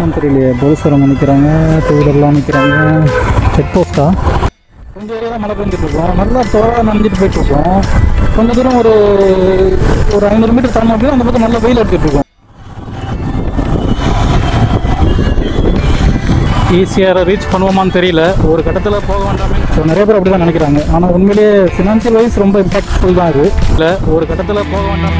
மந்திரி போலீஸ்காரங்க நிற்கிறாங்க, டூவீலர்லாம் நிற்கிறாங்க. செக் போஸ்ட்டா கொஞ்சம் ஏரியா தான் மழை பெஞ்சிட்ருக்கோம், நல்லா தோறாக நனைஞ்சிட்டு போயிட்டுருக்கோம். கொஞ்சம் தூரம் ஒரு 500 மீட்டர் தானே அப்படின்னா அந்த பக்கம் நல்லா வெயில் அடிச்சிட்ருக்கோம். ஈஸியாக ரீச் பண்ணுவோமான்னு தெரியல, ஒரு கட்டத்தில் போக வேண்டாமே. ஸோ நிறைய பேர் அப்படி தான் நினைக்கிறாங்க, ஆனால் உண்மையிலேயே ஃபினான்ஷியல் வைஸ் ரொம்ப இம்பாக்ட்ஃபுல் தான் இருக்குது. இல்லை ஒரு கட்டத்தில் போக வேண்டாம்.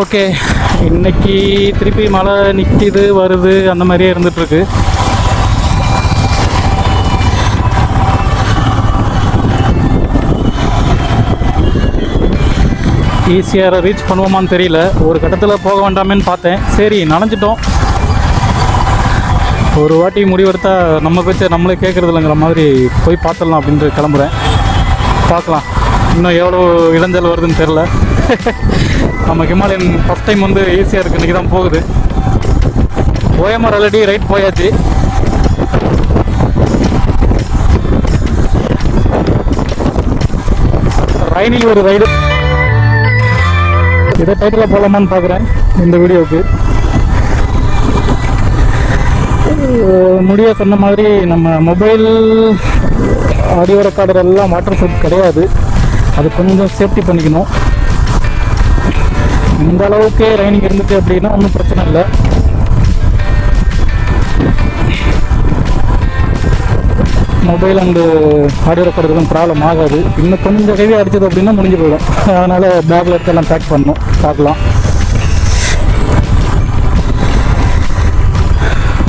ஓகே, இன்னைக்கு திருப்பி மழை நிற்கிது வருது, அந்த மாதிரியே இருந்துகிட்ருக்கு. ஈஸியாக ரீச் பண்ணுவோமான்னு தெரியல, ஒரு கட்டத்தில் போக வேண்டாமேன்னு பார்த்தேன். சரி நனைஞ்சிட்டோம், ஒரு வாட்டி முடிவெடுத்தா நம்ம பேச்சை நம்மளே கேட்குறது இல்லைங்கிற மாதிரி போய் பார்த்துடலாம் அப்படின்ட்டு கிளம்புறேன். பார்க்கலாம் இன்னும் எவ்வளோ இடைஞ்சல் வருதுன்னு தெரில. நம்ம ஹிமாலயன் ஃபஸ்ட் டைம் வந்து ஈஸியாக இருக்குது, இன்றைக்கி தான் போகுது. ஓஎம்ஆர் ஆல்ரெடி ரைட் போயாச்சு. ரைனில் ஒரு ரைடு இதை டைட்டில் போகலாமான்னு பார்க்குறேன் இந்த வீடியோவுக்கு. முடிய சொன்ன மாதிரி நம்ம மொபைல் ஆடியோ ரெக்கார்டர் எல்லாம் வாட்டர் ப்ரூஃப் கிடையாது, அது கொஞ்சம் சேஃப்டி பண்ணிக்கணும். இந்த அளவுக்கு ரைனிங் இருந்துச்சு அப்படின்னா ஒன்றும் பிரச்சனை இல்லை. மொபைல் அண்டு ஆடியோ ரெக்கார்டுக்கும் ப்ராப்ளம் ஆகாது. இன்னும் கொஞ்சம் ஹெவியாக அடிச்சது அப்படின்னா முடிஞ்சு போயிடும். அதனால் பேக்கில் எடுத்து எல்லாம் பேக் பண்ணணும். பார்க்கலாம்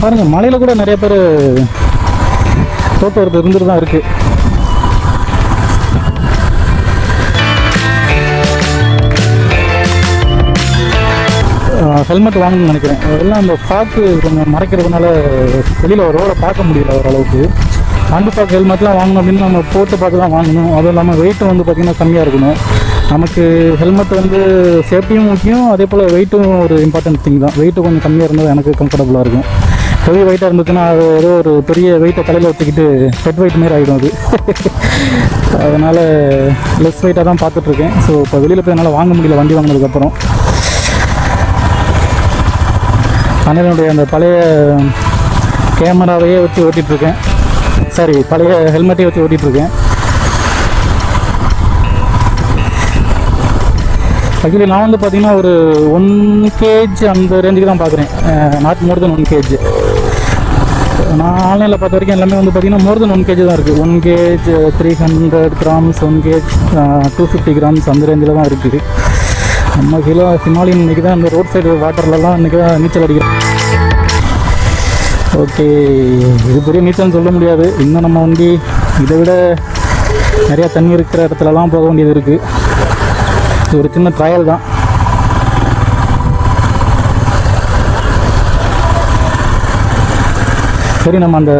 பாருங்கள், மலையில் கூட நிறைய பேர் போக்குவரத்து இருந்துட்டு தான் இருக்குது. ஹெல்மெட் வாங்கணும்னு நினைக்கிறேன், எல்லாம் அந்த ஃபாக்கு கொஞ்சம் மறைக்கிறதுனால வெளியில் ரோடை பார்க்க முடியல ஓரளவுக்கு. அண்டு ஃபாக்கு ஹெல்மெட்லாம் வாங்கணும் அப்படின்னு நம்ம போட்டு பார்த்து தான் வாங்கணும். அதுவும் இல்லாமல் வெயிட்டும் வந்து பார்த்திங்கன்னா கம்மியாக இருக்கணும். நமக்கு ஹெல்மெட் வந்து சேஃப்டியும் முக்கியம், அதே போல் வெயிட்டும் ஒரு இம்பார்ட்டன்ட் திங் தான். வெயிட்டு கொஞ்சம் கம்மியாக இருந்தால் எனக்கு கம்ஃபர்டபுளாக இருக்கும். ஹெவி வெயிட்டாக இருந்துச்சுன்னா அது ஏதோ ஒரு பெரிய வெயிட்டை தலையில் ஒத்துக்கிட்டு ஹெட் வெயிட் மாரி ஆகிடும் அது. அதனால் லெஸ் வெயிட்டாக தான் பார்த்துட்ருக்கேன். ஸோ இப்போ வெளியில் போய் என்னால் வாங்க முடியல வண்டி வாங்கினதுக்கப்புறம். அண்ணனுடைய அந்த பழைய கேமராவையே வச்சு ஓட்டிகிட்ருக்கேன், சாரி பழைய ஹெல்மெட்டையே வச்சு ஓட்டிகிட்ருக்கேன். ஆக்சுவலி நான் வந்து பார்த்திங்கன்னா ஒரு 1 kg அந்த ரேஞ்சுக்கு தான் பார்க்குறேன், நாட் மோர் தென் 1 kg. நான் ஆன்லைனில் பார்த்த வரைக்கும் எல்லாமே வந்து பார்த்திங்கன்னா மோர் தென் 1 kg தான் இருக்குது. 1 kg 300 grams, 1 kg 250 grams அந்த ரேஞ்சில் தான் இருக்குது. நம்ம கிலோ ஹிமாலயன் இன்றைக்கி தான் அந்த ரோட் சைடு வாட்டர்லலாம் இன்றைக்கி தான் நீச்சல் அடிக்கிறோம். ஓகே, இது பெரிய நீச்சல்னு சொல்ல முடியாது. இன்னும் நம்ம வண்டி இதை விட நிறையா தண்ணி இருக்கிற இடத்துலலாம் போக வேண்டியது இருக்குது. இது ஒரு சின்ன ட்ரையல் தான். சரி, நம்ம அந்த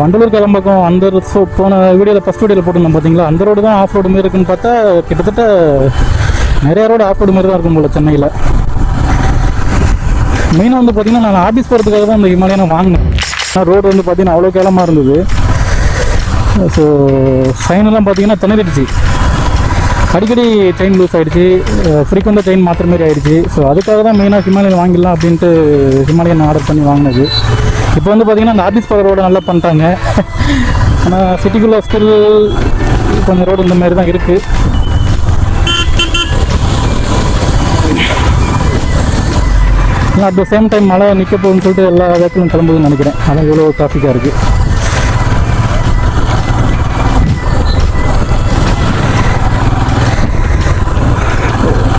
வண்டலூர் கிளம்பக்கம் அந்த போன வீடியோவில் ஃபஸ்ட் வீடியோவில் போட்டிருந்தோம் பார்த்தீங்களா, அந்த ரோடு தான் ஆஃப் ரோடு மாதிரி இருக்குன்னு பார்த்தா கிட்டத்தட்ட நிறையா ரோடு ஆஃப் ரோடு மாதிரி தான் இருக்கும் போல் சென்னையில். மெயினாக வந்து பார்த்திங்கன்னா நான் ஆஃபீஸ் போகிறதுக்காக தான் இந்த ஹிமாலயனை வாங்கினேன். ஆனால் ரோடு வந்து பார்த்திங்கன்னா அவ்வளோ கேவலமாக இருந்தது. ஸோ ட்ரெயினெல்லாம் பார்த்திங்கன்னா திணறிடுச்சு, அடிக்கடி ட்ரெயின் லூஸ் ஆகிடுச்சு, ஃப்ரீக்வெண்ட்டாக ட்ரெயின் மாத்திர மாதிரி ஆகிடுச்சு. ஸோ அதுக்காக தான் மெயினாக ஹிமாலயன் வாங்கிடலாம் அப்படின்ட்டு ஹிமாலயன் ஆர்டர் பண்ணி வாங்கினது. இப்போ வந்து பார்த்திங்கன்னா அந்த ஆஃபீஸ் போகிற ரோடு நல்லா பண்ணிட்டாங்க, ஆனால் சிட்டிக்குள்ளே ஸ்டில் கொஞ்சம் ரோடு இந்த மாதிரி தான் இருக்குது. அட் த சேம் டைம் மழை நிற்க போகுதுன்னு சொல்லிட்டு எல்லா வேக்கிலும் கிளம்புதுன்னு நினைக்கிறேன். அதான் இவ்வளோ டிராஃபிக்காக இருக்குது.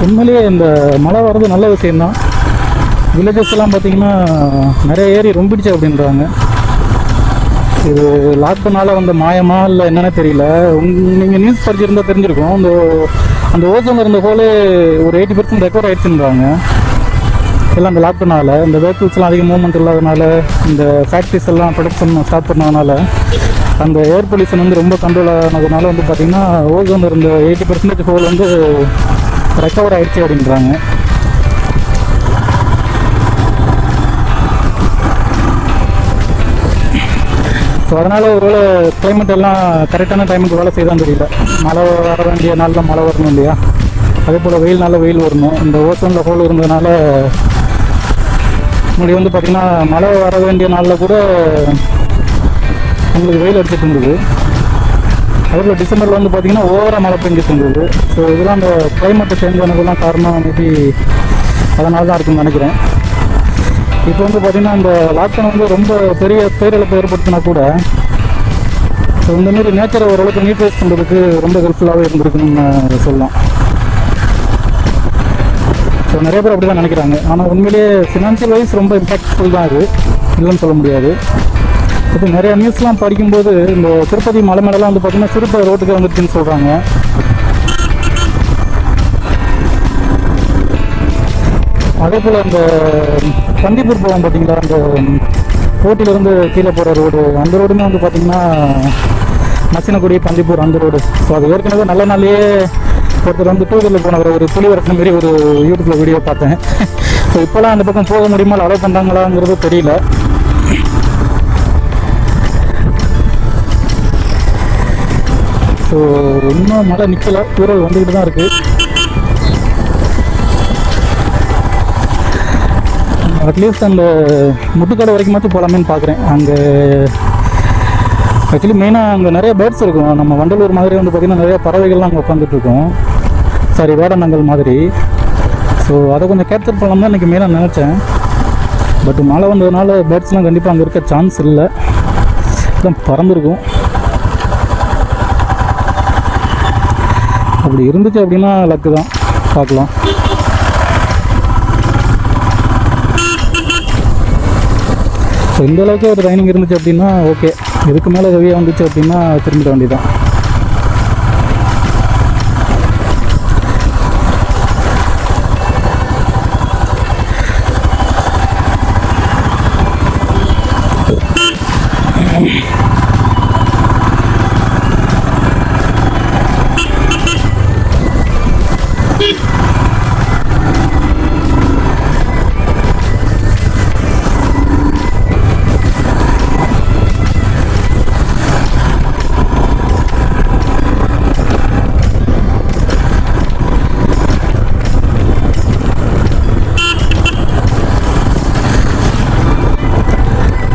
உண்மையிலேயே இந்த மழை வர்றது நல்ல விஷயம்தான். வில்லேஜஸ்லாம் பார்த்திங்கன்னா நிறைய ஏரி ரொம்பிடுச்சு அப்படின்றாங்க. இது லாக்டவுனால் வந்த மாயமா இல்லை என்னென்னு தெரியல. நீங்கள் நியூஸ் படிச்சிருந்தால் தெரிஞ்சிருக்கோம், அந்த ஓசோன் இருந்த ஹோலே ஒரு 80% ரெக்கவர் ஆகிடுச்சுன்றாங்க. எல்லாம் அந்த லாக்டவுனால இந்த வெஹிக்கிள்ஸ்லாம் அதிக மூவ்மெண்ட் இல்லாதனால இந்த ஃபேக்ட்ரிஸ் எல்லாம் ப்ரொடக்ஷன் ஸ்டாப் பண்ணதுனால அந்த ஏர் பொல்யூஷன் வந்து ரொம்ப கண்ட்ரோல் ஆனதுனால வந்து பார்த்திங்கன்னா ஓசோன் இருந்த 80% ஹோல் வந்து ரெக்கவர் ஆகிடுச்சு அப்படின்றாங்க. ஸோ அதனால் ஒருவேளை கிளைமேட் எல்லாம் கரெக்டான டைமுக்கு வேலை செய்தான் தெரியல. மழை வர வேண்டிய நாளில் மழை வரணும் இல்லையா, அதே போல் வெயில் நாளில் வெயில் வரணும். இந்த ஓசோனில் ஹோல் இருந்ததுனால முன்னாடி வந்து பார்த்திங்கன்னா மழை வர வேண்டிய நாளில் கூட உங்களுக்கு வெயில் அடிச்சுட்டு இருந்தது. அதேபோல் டிசம்பரில் வந்து பார்த்திங்கன்னா ஓவராக மழை பெஞ்சிட்டு இருந்தது. ஸோ இதெல்லாம் அந்த கிளைமேட்டை சேஞ்ச் ஆனதுலாம் காரணம் மேபி அதனால தான் இருக்குன்னு நினைக்கிறேன். இப்போ வந்து பார்த்திங்கன்னா இந்த லாக்டவுன் வந்து ரொம்ப பெரிய பேரிழப்பு ஏற்படுத்தினா கூட ஸோ இந்தமாரி நேச்சரை ஓரளவுக்கு நியூட்ரைஸ் பண்ணுறதுக்கு ரொம்ப ஹெல்ப்ஃபுல்லாகவே இருந்திருக்குன்னு சொல்லலாம். ஸோ நிறைய பேர் அப்படி தான் நினைக்கிறாங்க, ஆனால் உண்மையிலேயே ஃபினான்ஷியல் வைஸ் ரொம்ப இம்பாக்ட்ஃபுல் தான் அது, இல்லைன்னு சொல்ல முடியாது. இப்போ நிறையா நியூஸ்லாம் படிக்கும்போது இந்த திருப்பதி மலை மேலெலாம் வந்து பார்த்திங்கன்னா சிறுத்தை ரோட்டுக்கு வந்துருச்சுன்னு சொல்கிறாங்க. அதே போல் அந்த கந்திப்பூர் போவோம் பார்த்திங்களா, அந்த கோட்டிலேருந்து கீழே போகிற ரோடு, அந்த ரோடுமே வந்து பார்த்திங்கன்னா மசினக்குடி கந்திப்பூர் அந்த ரோடு. ஸோ அது ஏற்கனவே நல்ல நாளே ஒருத்தர் வந்து டூ வீலரில் போனவர் ஒரு புலி வரக்கிற மாரி ஒரு யூடியூப்பில் வீடியோ பார்த்தேன். ஸோ இப்போலாம் அந்த பக்கம் போக முடியுமா, அலோவ் பண்ணுறாங்களாங்கிறது தெரியல. ஸோ இன்னும் மழை நிற்கலை, தூரல் வந்துக்கிட்டு தான் இருக்குது. அட்லீஸ்ட் அந்த முட்டுக்காடு வரைக்கும் மட்டும் போகலாமேன்னு பார்க்குறேன். அங்கே ஆக்சுவலி மெயினாக அங்கே நிறைய பேர்ட்ஸ் இருக்கும். நம்ம வண்டலூர் மாதிரி வந்து பார்த்திங்கன்னா நிறைய பறவைகள்லாம் அங்கே உட்காந்துட்ருக்கோம், சாரி வேடநாங்கள் மாதிரி. ஸோ அதை கொஞ்சம் கேப்சர் பண்ணலாம் தான் இன்றைக்கி மெயினாக நினச்சேன். பட் மழை வந்ததுனால பேர்ட்ஸ்லாம் கண்டிப்பாக அங்கே இருக்க சான்ஸ் இல்லை, எல்லாம் பறந்துருக்கும். அப்படி இருந்துச்சு அப்படின்னா லக்கு தான், பார்க்கலாம். ஸோ இந்தளவுக்கு ஒரு ரைனிங் இருந்துச்சு அப்படின்னா ஓகே, இதுக்கு மேலே ஹெவியாக வந்துச்சு அப்படின்னா திரும்பிட வேண்டியதான்.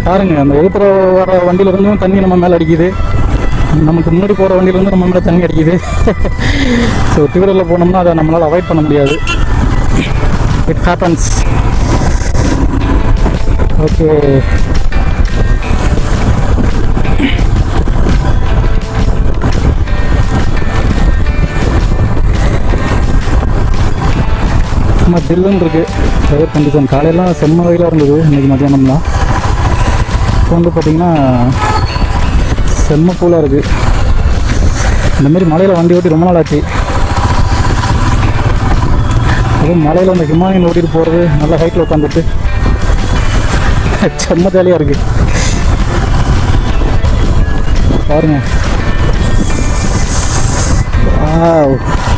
பாருங்க, அந்த எதிர்ப்புற வர வண்டியிலேருந்தும் தண்ணி நம்ம மேலே அடிக்குது, நமக்கு முன்னாடி போகிற வண்டியிலேருந்து நம்ம மேலே தண்ணி அடிக்குது. ஸோ டூ வீலரில் போனோம்னா அதை நம்மளால் அவாய்ட் பண்ண முடியாது. It happens. ஓகே, சும்மா தில்லுன்னு இருக்குது வெதர் கண்டிஷன். காலையெல்லாம் செம்ம வெயிலாக இருந்தது, இன்றைக்கி மத்தியானம்லாம் இப்போ வந்து பார்த்திங்கன்னா செம்ம கூலாக இருக்குது. இந்தமாரி மலையில் வண்டி ஓட்டி ரொம்ப நாள் ஆச்சு. அதுவும் மலையில் அந்த ஹிமாலயன் ஓட்டிகிட்டு போகிறது, நல்லா ஹைட்டில் உட்காந்துட்டு செம்ம ஜாலியாக இருக்குது. பாருங்கள்,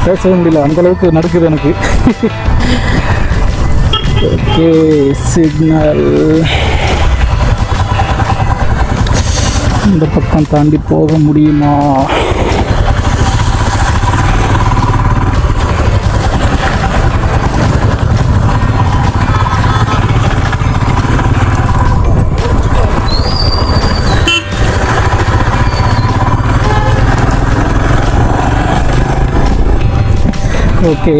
பேசவே முடியல அந்தளவுக்கு நடக்குது எனக்கு. ஓகே, சிக்னல் இந்த பக்கம் தாண்டி போக முடியுமா? ஓகே,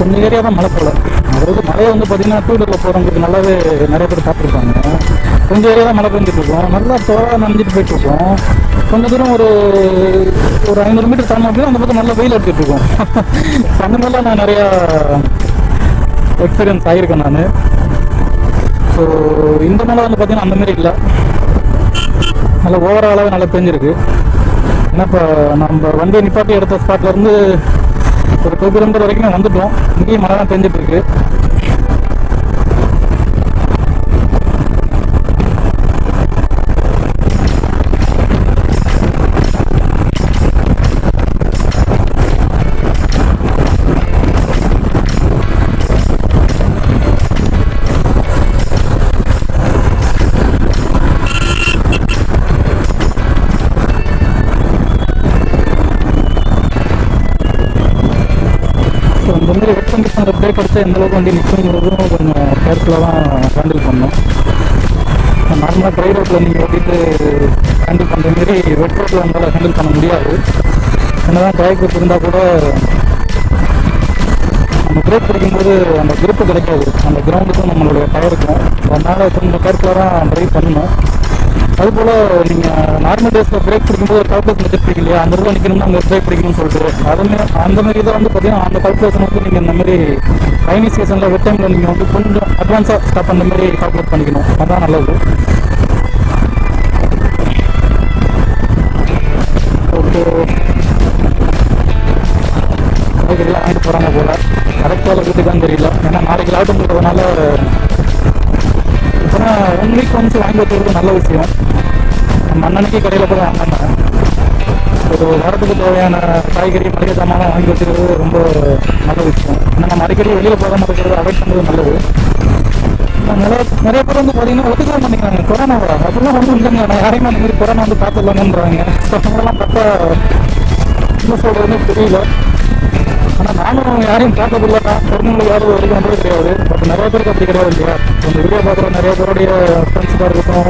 கொஞ்சம் ஏரியா தான் மழை போல, அதாவது மழையை வந்து பார்த்தீங்கன்னா டூ வீலரில் போகிறவங்களுக்கு நல்லாவே நிறைய பேர் பார்த்துருப்பாங்க. கொஞ்சம் ஏரியா தான் மழை பெஞ்சிட்டு இருக்கோம், நல்லா தோறாக நனைஞ்சிட்டு போயிட்டுருக்கோம். கொஞ்சம் தூரம் ஒரு 500 மீட்டர் தானே அப்படின்னா அந்த பக்கம் நல்லா வெயில் எடுத்துகிட்டு இருக்கோம். அந்த மாதிரிலாம் நான் நிறையா எக்ஸ்பீரியன்ஸ் ஆகியிருக்கேன் நான். ஸோ இந்த மழை வந்து பார்த்தீங்கன்னா அந்தமாரி இல்லை, நல்லா ஓவராலாகவே நல்லா பெஞ்சிருக்கு. ஏன்னா இப்போ நம்ம வண்டியை நிப்பாட்டி எடுத்த ஸ்பாட்லேருந்து ஒரு 2 கிலோமீட்டர் வரைக்கும் வந்துட்டோம். இங்கேயும் மழை தான் பெஞ்சிட்டு இருக்கு. பிரேக் எடுத்து எந்தளவுக்கு வண்டி நிற்குங்கிறதும் கொஞ்சம் கேர்ஃபுல்லாக தான் ஹேண்டில் பண்ணோம். நார்மலாக ட்ரை ரோட்டில் நீங்கள் ஓட்டிட்டு ஹேண்டில் பண்ணுற மாரி வெட் ரோட்டில் நம்மளால் ஹேண்டில் பண்ண முடியாது. என்ன தான் பிரேக் இருந்தால் கூட நம்ம பிரேக் கிடைக்கும்போது அந்த கிரிப்பு கிடைக்காது, அந்த கிரவுண்டுக்கும் நம்மளுடைய டயருக்கும். அதனால் கொஞ்சம் கேர்ஃபுல்லாக தான் ட்ரைவ் பண்ணணும். அதுபோல் நீங்கள் நார்மல் டேஸில் பிரேக் பிடிக்கும்போது ஒரு கால்குலேஷன் வச்சுருப்பீங்க இல்லையா, அந்த ரூபா நிற்கணும்னா அங்கே பிரேக் பிடிக்கணும்னு சொல்லிட்டு அதுமாரி அந்தமாரி இதை வந்து பார்த்தீங்கன்னா அந்த கால்குலேஷன் வந்து நீங்கள் இந்தமாரி ரைனி சீசனில் ஒரு டைமில் நீங்கள் வந்து கொஞ்சம் அட்வான்ஸாக ஸ்டாப் அந்த மாதிரி கால்குலேட் பண்ணிக்கணும், அதுதான் நல்லது. ஓகே காய்கறிலாம் வாங்கிட்டு போகிறாங்க போல, கரெக்டாக இருக்குதுக்கான்னு தெரியல. ஏன்னா நாளைக்கு லாட்டும் போகிறதுனால ஏன்னா 1 வீக் வந்து வாங்கி வச்சுருக்கிறது நல்ல விஷயம். நம்ம அண்ணனுக்கு கடையில் போய் வாங்கினேன். ஒரு வாரத்துக்கு தேவையான காய்கறி மளிகை சாமான்லாம் வாங்கி வச்சுருக்கிறது ரொம்ப நல்ல விஷயம். ஏன்னா நம்ம அடிக்கடி வெளியில் போகாமல் இருக்கிறது அவாய்ட் பண்ணுறது நல்லது. நிறைய பேர் வந்து பார்த்தீங்கன்னா ஒத்துக்க பண்ணிக்கிறாங்க கொரோனா வர அப்படிலாம் வந்து இல்லைங்க. நான் யாரையுமே அந்த மாதிரி கொரோனா வந்து பார்த்துக்கலாங்கன்றாங்க. அவங்களாம் பார்த்தா என்ன சொல்கிறதுன்னு தெரியல. ஆனால் நானும் யாரையும் பார்க்கறதில்ல, தெரிஞ்சவங்களுக்கு யாரும் வரைக்கும் வந்தது கிடையாது. பட் நிறைய பேருக்கு அப்படி கிடையாது இல்லையா. கொஞ்சம் வீடியோ பார்க்குற நிறைய பேருடைய ஃப்ரெண்ட்ஸுக்காக இருக்கட்டும்,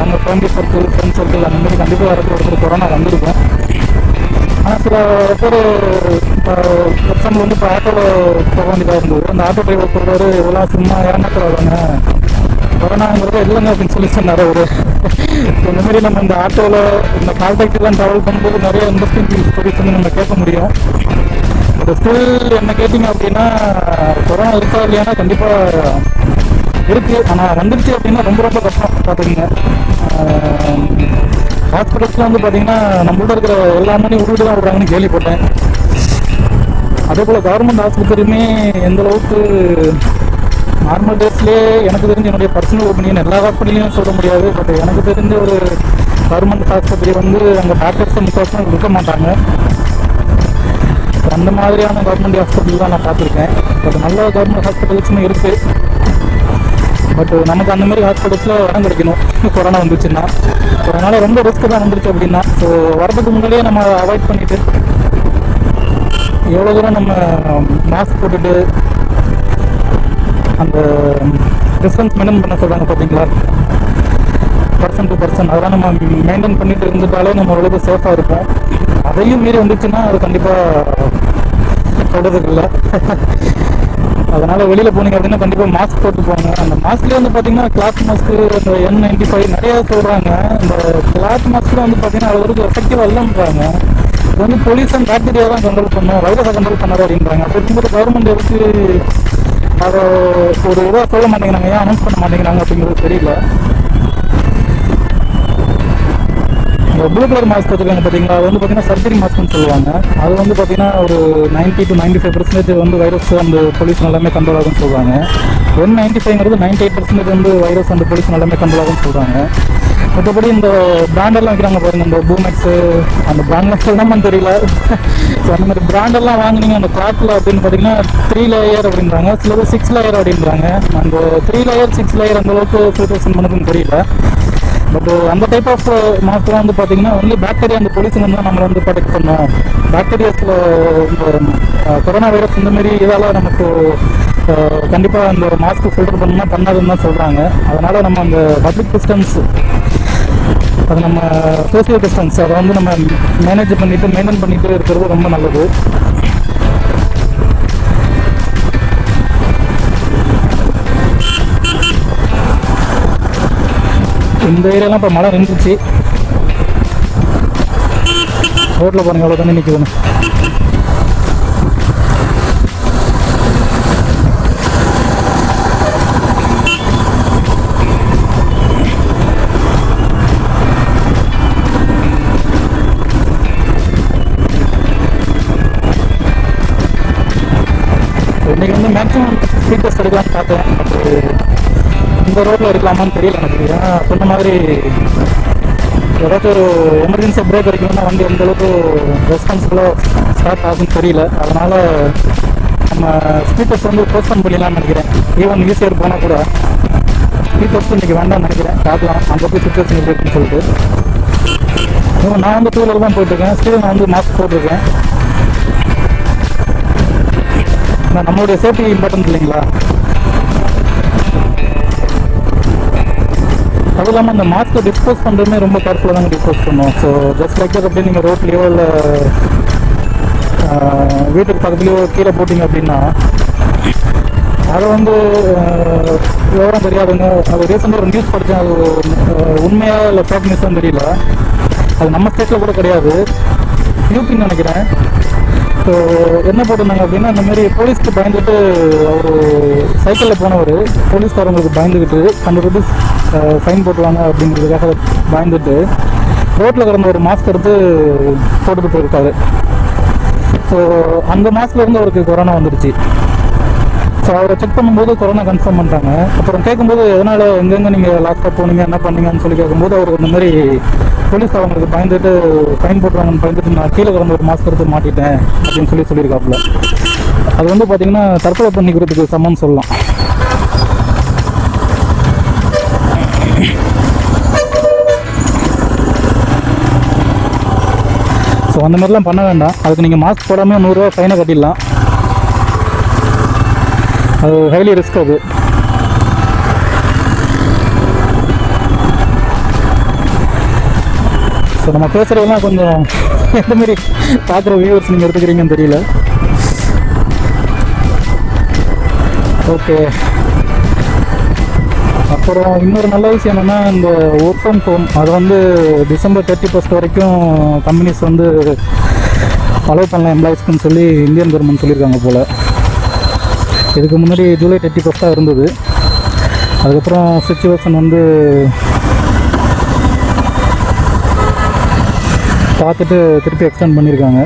அவங்க ஃபேமிலி சர்க்கிள் ஃப்ரெண்ட்ஸ் சர்க்கிள் அந்த மாதிரி கண்டிப்பாக யாருக்கும் ஒருத்தர் கொரோனா வந்திருக்கும். ஆனால் சில பேர் இப்போ பர்சன் வந்து இப்போ ஆட்டோவில் போக வேண்டியதாக இருந்தது. அந்த ஆட்டோ டிரைவர் போடுறவர் எவ்வளோ சும்மா இறங்கத்தில் வருவாங்க, கொரோனாங்கிறது இல்லைங்க அப்படின்னு சொல்லி சொன்னார் அவர். இந்த மாதிரி நம்ம இந்த ஆட்டோவில் இந்த கால்டாக்டெலாம் ட்ராவல் பண்ணும்போது நிறைய இன்ட்ரெஸ்டிங் ஸ்டோரிஸ் வந்து நம்ம கேட்க முடியும். இந்த ஸ்கூல் என்ன கேட்டிங்க அப்படின்னா கொரோனா இருக்கா இல்லையானா கண்டிப்பாக இருக்குது. ஆனால் வந்துடுச்சு அப்படின்னா ரொம்ப ரொம்ப கஷ்டம் பார்த்துக்கிங்க. ஹாஸ்பிட்டல்ஸ்லாம் வந்து பார்த்தீங்கன்னா நம்மள்ட்ட இருக்கிற எல்லாமே உருவிட்டு தான் விடுறாங்கன்னு கேள்விப்பட்டேன். அதே போல் கவர்மெண்ட் ஆஸ்பத்திரியுமே எந்தளவுக்கு நார்மல் டேஸ்லேயே எனக்கு தெரிஞ்ச என்னுடைய பர்சனல் ஒப்பீனியன், எல்லா ஹாஸ்பிட்டலையும் சொல்ல முடியாது, பட் எனக்கு தெரிஞ்ச ஒரு கவர்மெண்ட் ஆஸ்பத்திரி வந்து அங்கே டாக்டர்ஸை முக்கியமாக இருக்க மாட்டாங்க. அந்த மாதிரியான கவர்மெண்ட் ஹாஸ்பிட்டல் தான் நான் பார்த்துருக்கேன். பட் நல்ல கவர்மெண்ட் ஹாஸ்பிட்டல்ஸுமே இருக்குது. பட் நமக்கு அந்த மாதிரி ஹாஸ்பிட்டல்ஸில் இடம் கிடைக்கணும் கொரோனா வந்துச்சுன்னா. ஸோ அதனால் ரொம்ப ரிஸ்க் தான் வந்துருச்சு அப்படின்னா. ஸோ வரதுக்கு முன்னாடியே நம்ம அவாய்ட் பண்ணிவிட்டு எவ்வளோ தூரம் நம்ம மாஸ்க் போட்டுட்டு அந்த டிஸ்டன்ஸ் மெயின்டைன் பண்ண சொல்கிறாங்க பார்த்தீங்களா, பர்சன் டு பர்சன், அதெல்லாம் நம்ம மெயின்டைன் பண்ணிட்டு இருந்துட்டாலே நம்ம ஓரளவுக்கு சேஃபாக இருப்போம். அதையும் மீறி வந்துச்சுன்னா அது கண்டிப்பாக சொல்கிறதுக்கு இல்லை. அதனால் வெளியில் போனீங்க அப்படின்னா கண்டிப்பாக மாஸ்க் போட்டு போங்க. அந்த மாஸ்க்லேயே வந்து பார்த்தீங்கன்னா கிளாத் மாஸ்க்கு, அந்த N95 நிறையா சொல்கிறாங்க. இந்த கிளாத் மாஸ்க்கில் வந்து பார்த்தீங்கன்னா அது ஒரு எஃபெக்டிவாக இல்லைன்றாங்க. இது வந்து பொலியூஷன் அண்ட் பாக்டீரியா தான் கண்ட்ரோல் பண்ணும், வைரஸை கண்ட்ரோல் பண்ணாது அப்படின்றாங்க. அப்படி இருக்கும்போது கவர்மெண்ட் எடுத்து அதை ஒரு இதாக சொல்ல மாட்டேங்கிறாங்க, ஏன் அனௌன்ஸ் பண்ண மாட்டேங்கிறாங்க அப்படிங்கிறது தெரியல. ப்ளூ கலர் மாஸ்க் வச்சுருக்காங்க பார்த்தீங்களா, அது வந்து பார்த்தீங்கன்னா சர்ஜரி மாஸ்க்னு சொல்லுவாங்க. அது வந்து பார்த்தீங்கன்னா ஒரு 90 to 95% வந்து வைரஸ் அந்த பொல்யூஷன் எல்லாமே கண்ட்ரோல் ஆகும்னு சொல்கிறாங்க. N95 98% வந்து வைரஸ் அந்த பொல்யூஷன் எல்லாமே கண்ட்ரோல் ஆகும்னு சொல்கிறாங்க. மற்றபடி இந்த பிராண்டெல்லாம் வைக்கிறாங்க பாருங்கள், இந்த பூமெக்ஸு அந்த பிராண்டெலாம் சொல்லாமல் தெரியல. ஸோ அந்த மாதிரி பிராண்டெல்லாம் வாங்கினீங்க அந்த கிளாத்தில் அப்படின்னு பார்த்தீங்கன்னா 3 லேயர் அப்படின்றாங்க, சிலது 6 லேயர் அப்படின்றாங்க. அந்த 3 லேயர் 6 லேயர் அந்தளவுக்கு ஃபில்ட்ரேஷன் பண்ணதுன்னு தெரியல. பட் அந்த டைப் ஆஃப் மாஸ்க்லாம் வந்து பார்த்தீங்கன்னா ஒன்லி பாக்டீரியா அந்த பொல்யூஷன் தான் நம்மளை வந்து ப்ரொடெக்ட் பண்ணோம். பாக்டீரியாஸில் கொரோனா வைரஸ் இந்தமாரி இதால் நமக்கு கண்டிப்பாக அந்த மாஸ்க்கு ஃபில்டர் பண்ணால் பண்ணாதுன்னு தான் சொல்கிறாங்க. அதனால் நம்ம அந்த பப்ளிக் டிஸ்டன்ஸ், அது நம்ம சோசியல் டிஸ்டன்ஸ், அதை வந்து நம்ம மெயின்டைன் பண்ணிட்டு இருக்கிறது ரொம்ப நல்லது. இந்த ஏரியாலாம் இப்போ மழை நின்றுச்சு. ரோட்டில் பாருங்கள் எவ்வளோ தண்ணி நிற்கணும். இன்றைக்கி வந்து மேக்ஸிமம் ஸ்பீக்கர்ஸ் எடுக்கலாம்னு பார்த்தேன். இந்த ரோட்டில் எடுக்கலாமான்னு தெரியல எனக்கு. ஏன்னா சொன்ன மாதிரி ஏதாச்சும் ஒரு எமர்ஜென்சி பிரேக் எடுக்கணும்னா வண்டி எந்தளவுக்கு ரெஸ்பான்சிபிளாக ஸ்டார்ட் ஆகுன்னு தெரியல. அதனால் நம்ம ஸ்பீக்கர்ஸ் வந்து போஸ்ட்போன் பண்ணிடலாம்னு நினைக்கிறேன். ஈவன் ஈஸியாக போனால் கூட ஸ்பீக்கர்ஸ் இன்றைக்கி வேண்டாம்னு நினைக்கிறேன். பார்க்கலாம் அங்கே போய் சுச்சுவேஷன் எப்படி இருக்குன்னு சொல்லிட்டு. நான் வந்து டூவில் தான் போயிட்டுருக்கேன். ஸ்பீடு நான் வந்து மாஸ்க் போட்டிருக்கேன். நம்மளுடைய சேஃப்டி இம்பார்ட்டன்ட் இல்லைங்களா? அது இல்லாமல் அந்த மாஸ்க்கை டிஸ்போஸ் பண்ணுறதுமே ரொம்ப கேர்ஃபுல்லாக தாங்க டிஸ்போஸ் பண்ணுவோம். ஸோ ஜஸ்ட் லைக் தட் அப்படியே நீங்கள் ரோட்லேயோ இல்லை வீட்டுக்கு பக்கத்துலேயோ கீழே போட்டிங்க அப்படின்னா அதை வந்து விவரம் தெரியாதுங்க. அது ரீசெண்டாக ஒரு நியூஸ் படித்தேன். அது உண்மையாக இல்லை ஃபேக் நியூஸ்ன்னு தெரியல. அது நம்ம ஸ்டேட்டில் கூட கிடையாது, யூபின்னு நினைக்கிறேன். ஸோ என்ன போட்டிருந்தாங்க அப்படின்னா, இந்த மாதிரி போலீஸ்க்கு பயந்துட்டு அவர் சைக்கிளில் போனவர் போலீஸ்காரங்களுக்கு பயந்துக்கிட்டு 100 ரூபீஸ் ஃபைன் போட்டுவாங்க அப்படிங்கிறதுக்காக பயந்துட்டு ரோட்டில் கிடந்த ஒரு மாஸ்க் எடுத்து போட்டுட்டு போயிருக்காரு. ஸோ அந்த மாஸ்கில் இருந்து அவருக்கு கொரோனா வந்துடுச்சு. ஸோ அவரை செக் பண்ணும்போது கொரோனா கன்ஃபார்ம் பண்ணிட்டாங்க. அப்புறம் கேட்கும்போது எதனால் எங்கெங்கே நீங்கள் லாஸ்ட்டாக போனீங்க என்ன பண்ணீங்கன்னு சொல்லி கேட்கும்போது அவருக்கு இந்த மாதிரி போலீஸ்காரங்களுக்கு பயந்துட்டு ஃபைன் போட்டுவாங்கன்னு பயந்துட்டு நான் கீழே கிடந்த ஒரு மாஸ்க் எடுத்து மாட்டிட்டேன் அப்படின்னு சொல்லி சொல்லியிருக்காப்புல. அது வந்து பார்த்தீங்கன்னா தற்கொலை பண்ணிக்கிறதுக்கு சமம்னு சொல்லலாம். ஸோ அந்த மாதிரிலாம் பண்ண வேண்டாம். அதுக்கு நீங்கள் மாஸ்க் போடாமல் 100 ரூபா ஃபைனை கட்டிடலாம். அது ஹைலி ரிஸ்க். அது ஸோ நம்ம பேசுகிறதுலாம் கொஞ்சம் எந்த மாதிரி பார்க்குற வியூவர்ஸ் நீங்கள் எடுத்துக்கிறீங்கன்னு தெரியல. ஓகே, அப்புறம் இன்னொரு நல்ல விஷயம் என்னென்னா, இந்த ஒர்க் ஃப்ரம் ஹோம் அது வந்து டிசம்பர் 31 வரைக்கும் கம்பெனிஸ் வந்து அலோவ் பண்ணலாம் எம்ப்ளாயிஸ்க்குன்னு சொல்லி இந்தியன் கவர்மெண்ட் சொல்லியிருக்காங்க போல். இதுக்கு முன்னாடி ஜூலை 31 இருந்தது. அதுக்கப்புறம் சுச்சுவேஷன் வந்து பார்த்துட்டு திருப்பி எக்ஸ்டெண்ட் பண்ணியிருக்காங்க.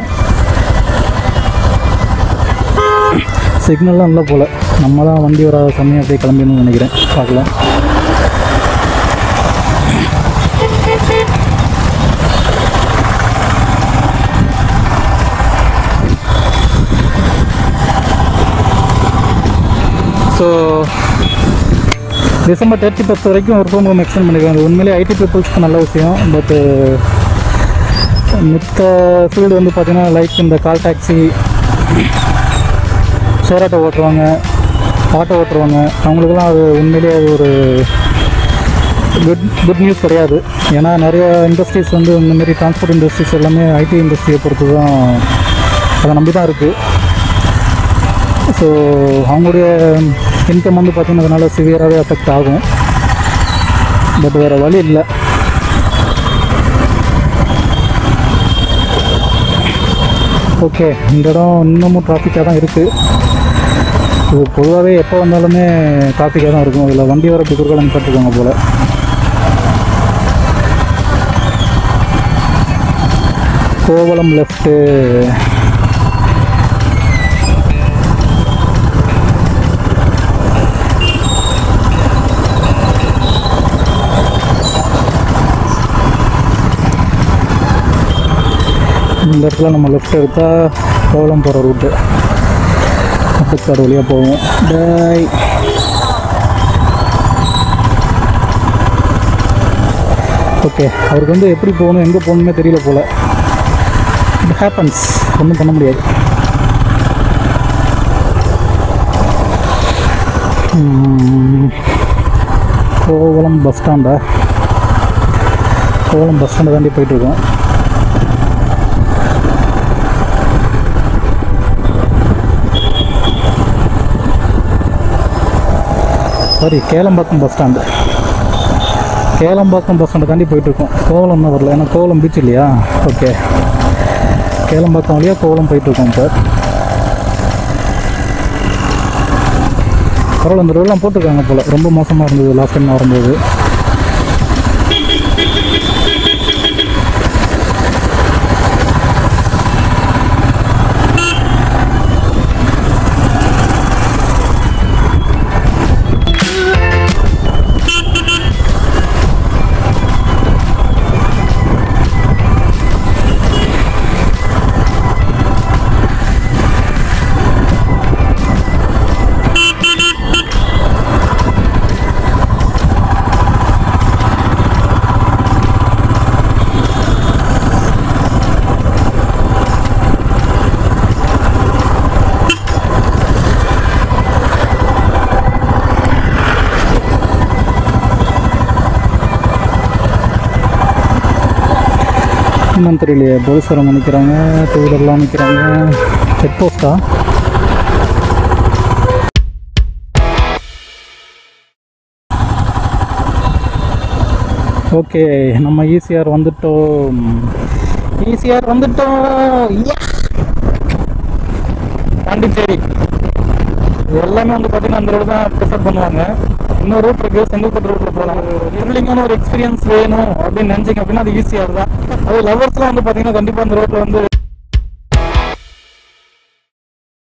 சிக்னல்லாம் இல்லை போல். நம்ம தான் வண்டி வர சமயம் அப்படியே கிளம்பிடணும்னு நினைக்கிறேன். பார்க்கலாம். ஸோ டிசம்பர் 31 வரைக்கும் ஒர்க் ஃப்ரம் ஹோம் எக்ஸ்டெண்ட் பண்ணியிருக்காங்க. உண்மையிலே ஐடி பீப்புள்ஸ்க்கு நல்ல விஷயம். பட்டு மற்ற ஃபீல்டு வந்து பார்த்திங்கன்னா லைக் இந்த கால் டாக்ஸி, ஷேர் ஆட்டோ ஓட்டுறவங்க, ஆட்டோ ஓட்டுறவங்க அவங்களுக்கெல்லாம் அது உண்மையிலே அது ஒரு குட் நியூஸ் கிடையாது. ஏன்னா நிறையா இண்டஸ்ட்ரீஸ் வந்து இந்தமாரி டிரான்ஸ்போர்ட் இண்டஸ்ட்ரீஸ் எல்லாமே ஐடி இண்டஸ்ட்ரியை பொறுத்து தான் அதை நம்பி தான் இருக்குது. ஸோ அவங்களுடைய இன்கம் வந்து பார்த்திங்கன்னா அதனால் சிவியராகவே அஃபெக்ட் ஆகும். பட் வேறு வழி இல்லை. ஓகே, இந்த இடம் இன்னமும் டிராஃபிக்காக தான் இருக்குது. இது பொதுவாகவே எப்போ வந்தாலுமே டிராஃபிக்காக தான் இருக்கும். இதில் வண்டி வர பிக்குறுகள் நம்ம கற்றுக்கோங்க போல். கோவளம் லெஃப்ட்டு இந்த இடத்துல நம்ம லெஃப்ட் எடுத்தால் கோவளம் போகிற ரூட்டு அப்புக்காடு வழியாக போவோம். டாய், ஓகே. அவருக்கு வந்து எப்படி போகணும் எங்கே போகணுமே தெரியல போல். இட் ஹேப்பன்ஸ், ஒன்றும் பண்ண முடியாது. கோவளம் பஸ் ஸ்டாண்டா? கோவளம் பஸ் ஸ்டாண்டை தாண்டி போயிட்டுருக்கோம். Sorry, Kelambakkam bus stand. Kelambakkam bus stand தாண்டி போயிட்டுருக்கோம். கோவலம் இன்னும் வரல, ஏன்னா கோவலம் பீச் இல்லையா. ஓகே, கேலம் பக்கம் வழியாக கோவலம் போயிட்டுருக்கோம் சார். பரவாயில்ல, இந்த ரோடெலாம் போட்டிருக்காங்க போல். ரொம்ப மோசமாக இருந்தது லாஸ்ட் டைம் வரும்போது. என்னன்னு தெரியலையே, போலீஸ்காரங்க நினைக்கிறாங்க, டூ வீலர்லாம் நிற்கிறாங்க. செக் போஸ்டா? ஓகே, நம்ம ஈசிஆர் வந்துட்டோம். ஈசிஆர் வந்துட்டோம். பாண்டிச்சேரி எல்லாமே வந்து பார்த்தீங்கன்னா அந்த ரோடு தான் ப்ரிஃபர் பண்ணுவாங்க. இன்னொரு ரூட் இருக்கு, செங்கல்பட்டு ரூட்டில் போகலாம். ட்ரிவலிங்கான ஒரு எக்ஸ்பீரியன்ஸ் வேணும் அப்படின்னு நினச்சிங்க அப்படின்னா அது ஈஸியாக தான். அது லவர்ஸ்லாம் வந்து பார்த்தீங்கன்னா கண்டிப்பாக அந்த ரோட்டில் வந்து